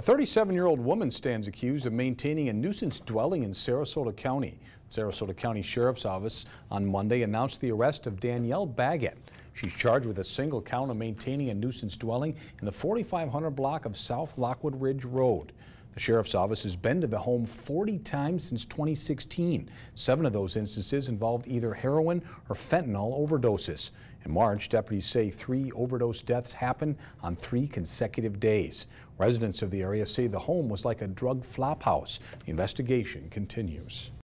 A 37-year-old woman stands accused of maintaining a nuisance dwelling in Sarasota County. The Sarasota County Sheriff's Office on Monday announced the arrest of Danielle Baggett. She's charged with a single count of maintaining a nuisance dwelling in the 4500 block of South Lockwood Ridge Road. The Sheriff's Office has been to the home 40 times since 2016. 7 of those instances involved either heroin or fentanyl overdoses. In March, deputies say 3 overdose deaths happened on 3 consecutive days. Residents of the area say the home was like a drug flophouse. The investigation continues.